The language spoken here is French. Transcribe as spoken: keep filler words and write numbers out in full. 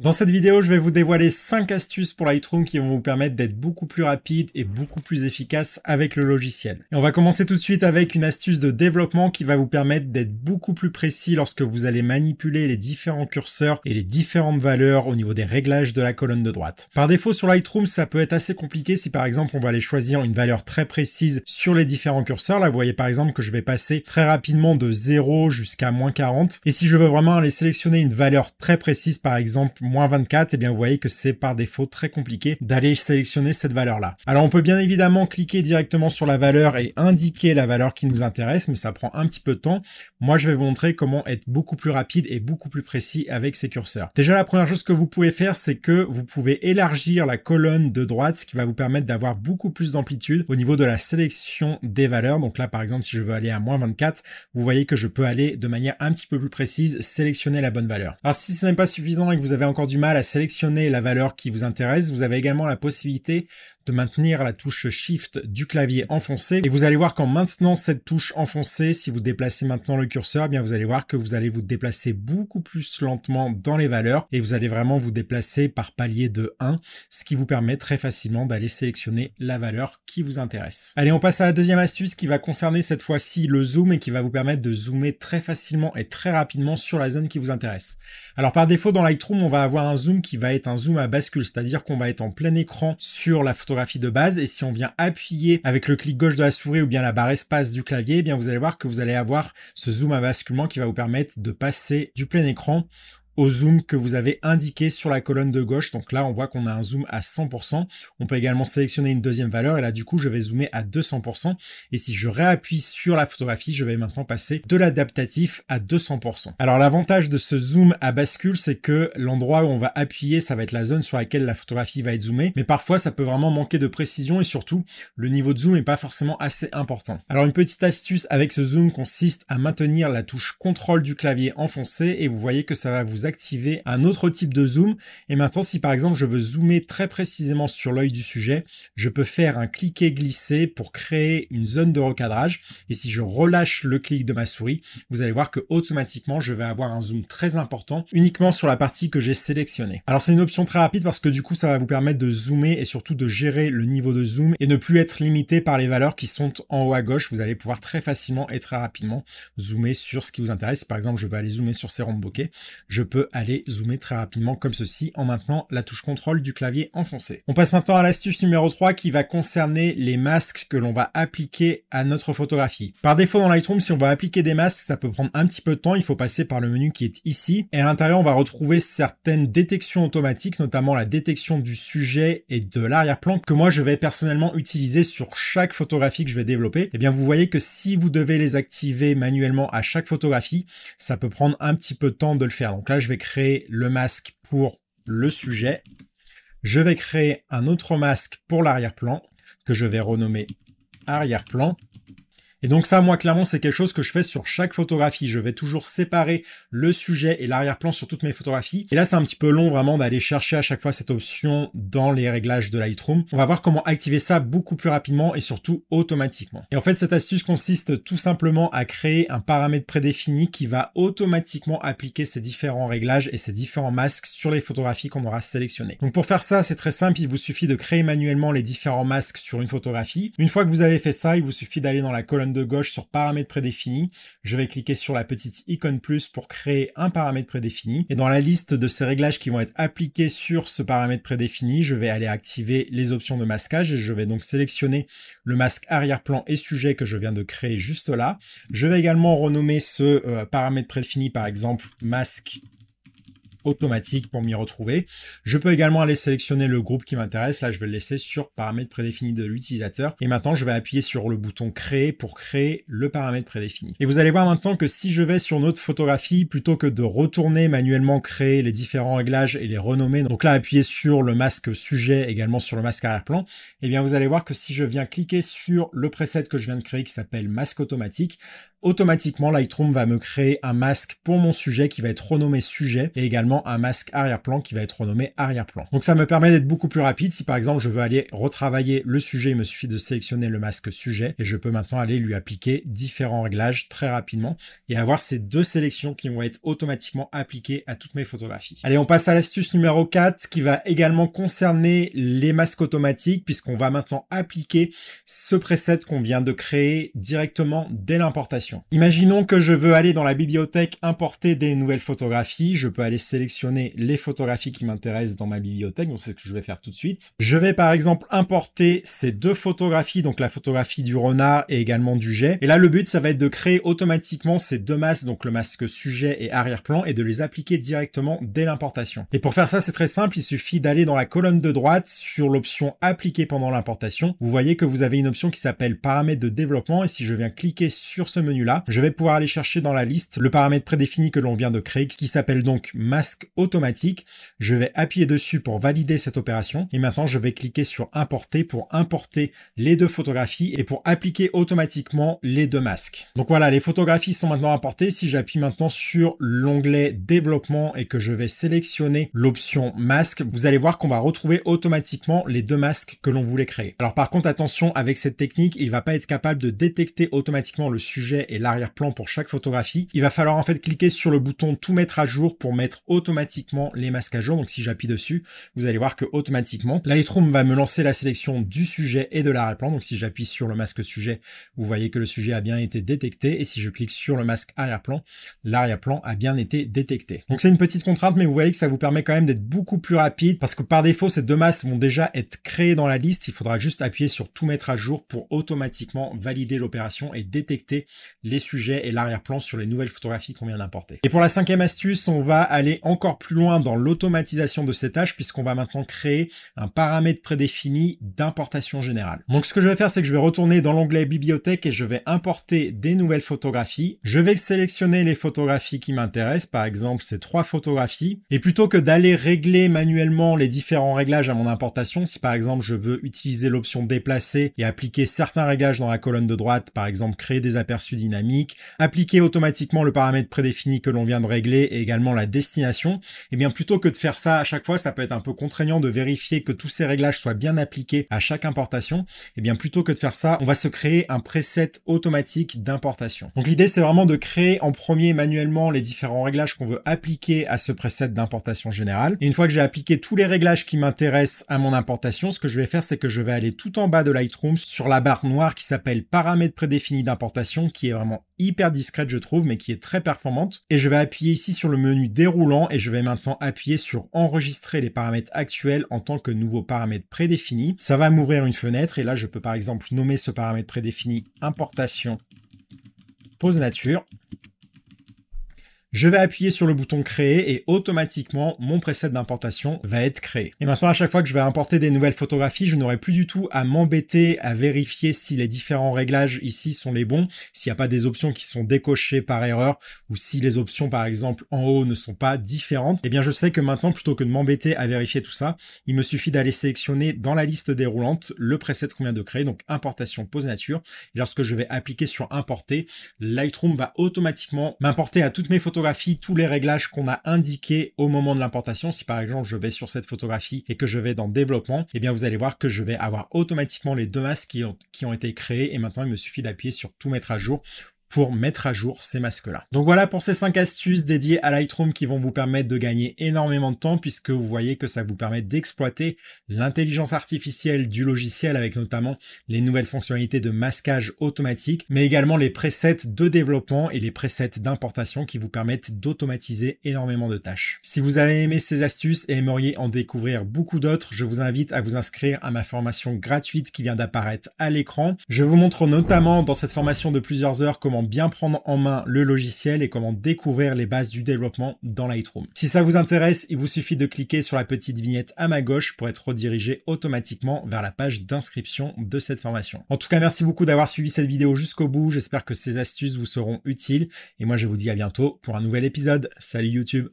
Dans cette vidéo, je vais vous dévoiler cinq astuces pour Lightroom qui vont vous permettre d'être beaucoup plus rapide et beaucoup plus efficace avec le logiciel. Et on va commencer tout de suite avec une astuce de développement qui va vous permettre d'être beaucoup plus précis lorsque vous allez manipuler les différents curseurs et les différentes valeurs au niveau des réglages de la colonne de droite. Par défaut, sur Lightroom, ça peut être assez compliqué si par exemple on va aller choisir une valeur très précise sur les différents curseurs. Là, vous voyez par exemple que je vais passer très rapidement de zéro jusqu'à moins quarante. Et si je veux vraiment aller sélectionner une valeur très précise, par exemple moins vingt-quatre, et eh bien vous voyez que c'est par défaut très compliqué d'aller sélectionner cette valeur-là. Alors on peut bien évidemment cliquer directement sur la valeur et indiquer la valeur qui nous intéresse, mais ça prend un petit peu de temps. Moi, je vais vous montrer comment être beaucoup plus rapide et beaucoup plus précis avec ces curseurs. Déjà, la première chose que vous pouvez faire, c'est que vous pouvez élargir la colonne de droite, ce qui va vous permettre d'avoir beaucoup plus d'amplitude au niveau de la sélection des valeurs. Donc là, par exemple, si je veux aller à moins vingt-quatre, vous voyez que je peux aller de manière un petit peu plus précise, sélectionner la bonne valeur. Alors si ce n'est pas suffisant et que vous avez encore du mal à sélectionner la valeur qui vous intéresse, vous avez également la possibilité de maintenir la touche Shift du clavier enfoncée. Et vous allez voir qu'en maintenant cette touche enfoncée, si vous déplacez maintenant le curseur, eh bien vous allez voir que vous allez vous déplacer beaucoup plus lentement dans les valeurs et vous allez vraiment vous déplacer par palier de un, ce qui vous permet très facilement d'aller sélectionner la valeur qui vous intéresse. Allez, on passe à la deuxième astuce qui va concerner cette fois-ci le zoom et qui va vous permettre de zoomer très facilement et très rapidement sur la zone qui vous intéresse. Alors par défaut, dans Lightroom, on va avoir un zoom qui va être un zoom à bascule, c'est-à-dire qu'on va être en plein écran sur la photographie de base, et si on vient appuyer avec le clic gauche de la souris ou bien la barre espace du clavier, eh bien vous allez voir que vous allez avoir ce zoom à basculement qui va vous permettre de passer du plein écran au zoom que vous avez indiqué sur la colonne de gauche. Donc là, on voit qu'on a un zoom à cent pour cent. On peut également sélectionner une deuxième valeur et là, du coup, je vais zoomer à deux cents pour cent. Et si je réappuie sur la photographie, je vais maintenant passer de l'adaptatif à deux cents pour cent. Alors, l'avantage de ce zoom à bascule, c'est que l'endroit où on va appuyer, ça va être la zone sur laquelle la photographie va être zoomée. Mais parfois, ça peut vraiment manquer de précision et surtout, le niveau de zoom n'est pas forcément assez important. Alors, une petite astuce avec ce zoom consiste à maintenir la touche contrôle du clavier enfoncée et vous voyez que ça va vous activer un autre type de zoom. Et maintenant, si par exemple je veux zoomer très précisément sur l'œil du sujet, je peux faire un cliquer glisser pour créer une zone de recadrage. Et si je relâche le clic de ma souris, vous allez voir que automatiquement je vais avoir un zoom très important uniquement sur la partie que j'ai sélectionnée. Alors c'est une option très rapide parce que du coup ça va vous permettre de zoomer et surtout de gérer le niveau de zoom et ne plus être limité par les valeurs qui sont en haut à gauche. Vous allez pouvoir très facilement et très rapidement zoomer sur ce qui vous intéresse. Si par exemple je veux aller zoomer sur ces ronds de bokeh, je peux peut aller zoomer très rapidement comme ceci en maintenant la touche contrôle du clavier enfoncé. On passe maintenant à l'astuce numéro trois qui va concerner les masques que l'on va appliquer à notre photographie. Par défaut dans Lightroom, si on va appliquer des masques, ça peut prendre un petit peu de temps. Il faut passer par le menu qui est ici et à l'intérieur on va retrouver certaines détections automatiques, notamment la détection du sujet et de l'arrière-plan que moi je vais personnellement utiliser sur chaque photographie que je vais développer. Et bien vous voyez que si vous devez les activer manuellement à chaque photographie, ça peut prendre un petit peu de temps de le faire. Donc là, je vais créer le masque pour le sujet. Je vais créer un autre masque pour l'arrière-plan que je vais renommer arrière-plan. Et donc ça, moi, clairement, c'est quelque chose que je fais sur chaque photographie. Je vais toujours séparer le sujet et l'arrière-plan sur toutes mes photographies. Et là, c'est un petit peu long vraiment d'aller chercher à chaque fois cette option dans les réglages de Lightroom. On va voir comment activer ça beaucoup plus rapidement et surtout automatiquement. Et en fait, cette astuce consiste tout simplement à créer un paramètre prédéfini qui va automatiquement appliquer ces différents réglages et ces différents masques sur les photographies qu'on aura sélectionnées. Donc pour faire ça, c'est très simple. Il vous suffit de créer manuellement les différents masques sur une photographie. Une fois que vous avez fait ça, il vous suffit d'aller dans la colonne de gauche sur paramètres prédéfinis. Je vais cliquer sur la petite icône plus pour créer un paramètre prédéfini. Et dans la liste de ces réglages qui vont être appliqués sur ce paramètre prédéfini, je vais aller activer les options de masquage et je vais donc sélectionner le masque arrière-plan et sujet que je viens de créer juste là. Je vais également renommer ce euh, paramètre prédéfini par exemple masque automatique pour m'y retrouver. Je peux également aller sélectionner le groupe qui m'intéresse. Là, je vais le laisser sur paramètres prédéfinis de l'utilisateur. Et maintenant, je vais appuyer sur le bouton créer pour créer le paramètre prédéfini. Et vous allez voir maintenant que si je vais sur notre photographie, plutôt que de retourner manuellement créer les différents réglages et les renommer, donc là, appuyer sur le masque sujet, également sur le masque arrière-plan, eh bien, vous allez voir que si je viens cliquer sur le preset que je viens de créer qui s'appelle masque automatique, automatiquement Lightroom va me créer un masque pour mon sujet qui va être renommé sujet et également un masque arrière-plan qui va être renommé arrière-plan. Donc ça me permet d'être beaucoup plus rapide. Si par exemple je veux aller retravailler le sujet, il me suffit de sélectionner le masque sujet et je peux maintenant aller lui appliquer différents réglages très rapidement et avoir ces deux sélections qui vont être automatiquement appliquées à toutes mes photographies. Allez, on passe à l'astuce numéro quatre qui va également concerner les masques automatiques puisqu'on va maintenant appliquer ce preset qu'on vient de créer directement dès l'importation. Imaginons que je veux aller dans la bibliothèque importer des nouvelles photographies. Je peux aller sélectionner les photographies qui m'intéressent dans ma bibliothèque. Donc c'est ce que je vais faire tout de suite. Je vais par exemple importer ces deux photographies, donc la photographie du renard et également du jet. Et là le but ça va être de créer automatiquement ces deux masques, donc le masque sujet et arrière-plan, et de les appliquer directement dès l'importation. Et pour faire ça c'est très simple, il suffit d'aller dans la colonne de droite sur l'option appliquer pendant l'importation. Vous voyez que vous avez une option qui s'appelle paramètres de développement et si je viens cliquer sur ce menu là, je vais pouvoir aller chercher dans la liste le paramètre prédéfini que l'on vient de créer qui s'appelle donc masque automatique. Je vais appuyer dessus pour valider cette opération et maintenant je vais cliquer sur importer pour importer les deux photographies et pour appliquer automatiquement les deux masques. Donc voilà, les photographies sont maintenant importées. Si j'appuie maintenant sur l'onglet développement et que je vais sélectionner l'option masque, vous allez voir qu'on va retrouver automatiquement les deux masques que l'on voulait créer. Alors par contre attention, avec cette technique il va pas être capable de détecter automatiquement le sujet et l'arrière-plan pour chaque photographie. Il va falloir en fait cliquer sur le bouton tout mettre à jour pour mettre automatiquement les masques à jour. Donc si j'appuie dessus, vous allez voir que automatiquement Lightroom va me lancer la sélection du sujet et de l'arrière-plan. Donc si j'appuie sur le masque sujet, vous voyez que le sujet a bien été détecté et si je clique sur le masque arrière-plan, l'arrière-plan a bien été détecté. Donc c'est une petite contrainte mais vous voyez que ça vous permet quand même d'être beaucoup plus rapide parce que par défaut ces deux masques vont déjà être créés dans la liste. Il faudra juste appuyer sur tout mettre à jour pour automatiquement valider l'opération et détecter les sujets et l'arrière-plan sur les nouvelles photographies qu'on vient d'importer. Et pour la cinquième astuce, on va aller encore plus loin dans l'automatisation de ces tâches puisqu'on va maintenant créer un paramètre prédéfini d'importation générale. Donc ce que je vais faire, c'est que je vais retourner dans l'onglet bibliothèque et je vais importer des nouvelles photographies. Je vais sélectionner les photographies qui m'intéressent, par exemple ces trois photographies. Et plutôt que d'aller régler manuellement les différents réglages à mon importation, si par exemple je veux utiliser l'option déplacer et appliquer certains réglages dans la colonne de droite, par exemple créer des aperçus dynamiques, appliquer automatiquement le paramètre prédéfini que l'on vient de régler et également la destination, et bien plutôt que de faire ça à chaque fois, ça peut être un peu contraignant de vérifier que tous ces réglages soient bien appliqués à chaque importation, et bien plutôt que de faire ça, on va se créer un preset automatique d'importation. Donc l'idée c'est vraiment de créer en premier manuellement les différents réglages qu'on veut appliquer à ce preset d'importation générale. Et une fois que j'ai appliqué tous les réglages qui m'intéressent à mon importation, ce que je vais faire c'est que je vais aller tout en bas de Lightroom sur la barre noire qui s'appelle paramètres prédéfinis d'importation, qui est vraiment hyper discrète je trouve mais qui est très performante, et je vais appuyer ici sur le menu déroulant et je vais maintenant appuyer sur enregistrer les paramètres actuels en tant que nouveau paramètre prédéfini. Ça va m'ouvrir une fenêtre et là je peux par exemple nommer ce paramètre prédéfini importation pose nature. Je vais appuyer sur le bouton créer et automatiquement mon preset d'importation va être créé. Et maintenant à chaque fois que je vais importer des nouvelles photographies, je n'aurai plus du tout à m'embêter à vérifier si les différents réglages ici sont les bons, s'il n'y a pas des options qui sont décochées par erreur ou si les options par exemple en haut ne sont pas différentes. Et bien je sais que maintenant plutôt que de m'embêter à vérifier tout ça, il me suffit d'aller sélectionner dans la liste déroulante le preset qu'on vient de créer, donc importation pose nature. Et lorsque je vais appliquer sur importer, Lightroom va automatiquement m'importer à toutes mes photographies tous les réglages qu'on a indiqués au moment de l'importation. Si par exemple je vais sur cette photographie et que je vais dans développement, et bien vous allez voir que je vais avoir automatiquement les deux masques qui ont, qui ont été créés et maintenant il me suffit d'appuyer sur tout mettre à jour pour mettre à jour ces masques-là. Donc voilà pour ces cinq astuces dédiées à Lightroom qui vont vous permettre de gagner énormément de temps puisque vous voyez que ça vous permet d'exploiter l'intelligence artificielle du logiciel avec notamment les nouvelles fonctionnalités de masquage automatique, mais également les presets de développement et les presets d'importation qui vous permettent d'automatiser énormément de tâches. Si vous avez aimé ces astuces et aimeriez en découvrir beaucoup d'autres, je vous invite à vous inscrire à ma formation gratuite qui vient d'apparaître à l'écran. Je vous montre notamment dans cette formation de plusieurs heures comment bien prendre en main le logiciel et comment découvrir les bases du développement dans Lightroom. Si ça vous intéresse, il vous suffit de cliquer sur la petite vignette à ma gauche pour être redirigé automatiquement vers la page d'inscription de cette formation. En tout cas, merci beaucoup d'avoir suivi cette vidéo jusqu'au bout. J'espère que ces astuces vous seront utiles et moi je vous dis à bientôt pour un nouvel épisode. Salut YouTube!